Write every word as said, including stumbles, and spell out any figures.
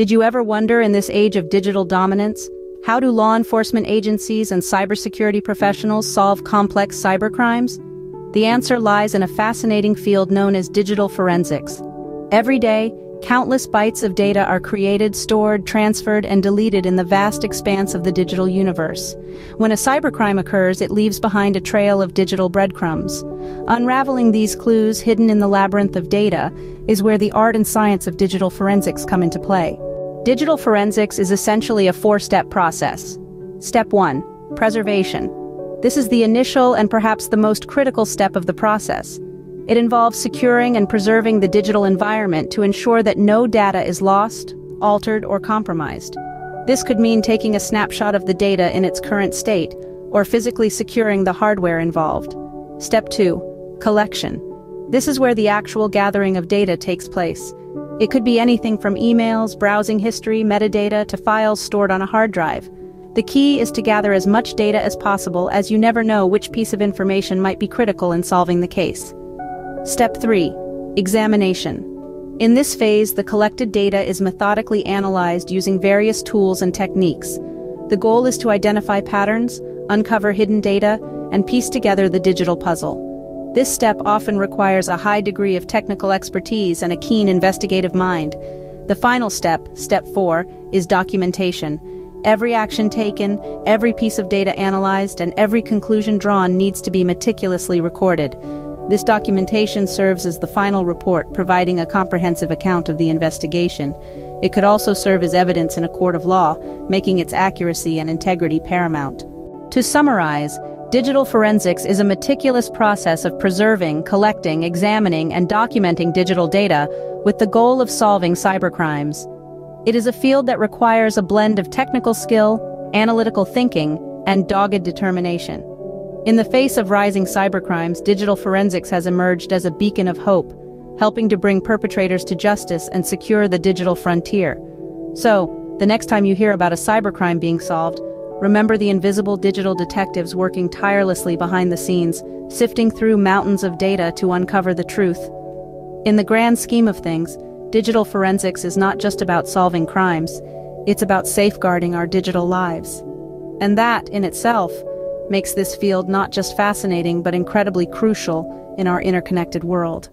Did you ever wonder, in this age of digital dominance, how do law enforcement agencies and cybersecurity professionals solve complex cybercrimes? The answer lies in a fascinating field known as digital forensics. Every day, countless bytes of data are created, stored, transferred, and deleted in the vast expanse of the digital universe. When a cybercrime occurs, it leaves behind a trail of digital breadcrumbs. Unraveling these clues hidden in the labyrinth of data is where the art and science of digital forensics come into play. Digital forensics is essentially a four-step process. Step one. Preservation. This is the initial and perhaps the most critical step of the process. It involves securing and preserving the digital environment to ensure that no data is lost, altered, or compromised. This could mean taking a snapshot of the data in its current state, or physically securing the hardware involved. Step two. Collection. This is where the actual gathering of data takes place. It could be anything from emails, browsing history, metadata, to files stored on a hard drive. The key is to gather as much data as possible, as you never know which piece of information might be critical in solving the case. Step three. Examination. In this phase, the collected data is methodically analyzed using various tools and techniques. The goal is to identify patterns, uncover hidden data, and piece together the digital puzzle. This step often requires a high degree of technical expertise and a keen investigative mind. The final step, step four, is documentation. Every action taken, every piece of data analyzed, and every conclusion drawn needs to be meticulously recorded. This documentation serves as the final report, providing a comprehensive account of the investigation. It could also serve as evidence in a court of law, making its accuracy and integrity paramount. To summarize, digital forensics is a meticulous process of preserving, collecting, examining, and documenting digital data with the goal of solving cybercrimes. It is a field that requires a blend of technical skill, analytical thinking, and dogged determination. In the face of rising cybercrimes, digital forensics has emerged as a beacon of hope, helping to bring perpetrators to justice and secure the digital frontier. So, the next time you hear about a cybercrime being solved, remember the invisible digital detectives working tirelessly behind the scenes, sifting through mountains of data to uncover the truth. In the grand scheme of things, digital forensics is not just about solving crimes, it's about safeguarding our digital lives. And that, in itself, makes this field not just fascinating but incredibly crucial in our interconnected world.